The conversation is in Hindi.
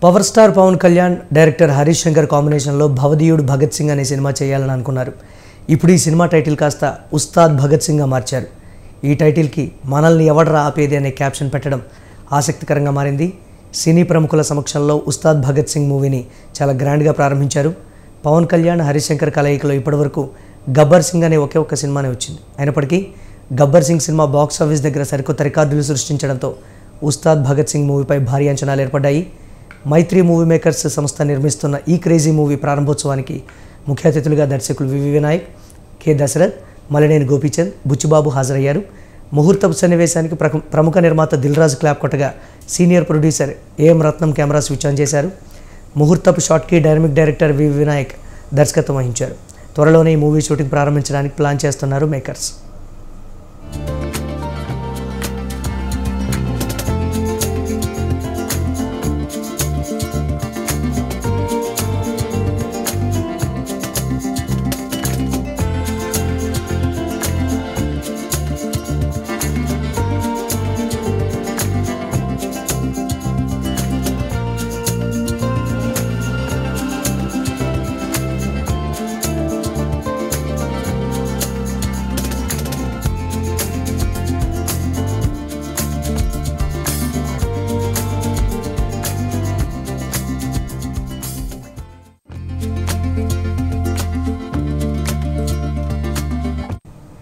Power star Pawan Kalyan director Harishankar combination में भवदीयुड भगत सिंह अने सिनेमा चेयालनि अनुकुन्नारु। इप्पुडु ई सिनेमा टाइटिल कास्ता उस्ताद भगत सिंह मार्चारु। ई टाइटिल की मनल्नि एवडरा आपेदि अने कैप्शन पेट्टडं आसक्तिकरंगा मारिंदी। सिनी प्रमुखुल समक्षंलो उस्ताद भगत सिंह मूवीनी चाला ग्रांड गा प्रारंभिंचारु। पवन कल्याण हरिशंकर कलयिकलो इप्पटिवरकु गब्बर सिंह अने ओके ओक सिनेमाने वच्चिंदी। अयिनप्पटिकी Gabbar Singh cinema box office दग्गर सरिकोत्त रिकार्डुलु सृष्टिंचडंतो उस्ताद भगत सिंह मूवीपै भारी अंचनालु एर्पड्डायि। मैत्री मूवी मेकर्स संस्था निर्मितुन्न ई क्रेजी मूवी प्रारंभोत्सवानिकी मुख्य अतिथुलुगा दर्शकुलु विवी विनायक के दशरथ मलने गोपीचंद बुच्चुबाबू हाजरయ్యారు। मुहूर्तप सन्निवेशानिकी प्रमुख निर्मात दिलराज क्लैप कोट्टगा senior producer M Ratnam camera switch on चेशारु। मुहूर्तप शॉट की डायनामिक डायरेक्टर विवी विनायक दर्शकत्वं वहिंचारु। त्वरलोने ई मूवी शूटिंग प्रारंभिंचडानिकी प्लान चेस्तुन्नारु मेकर्स।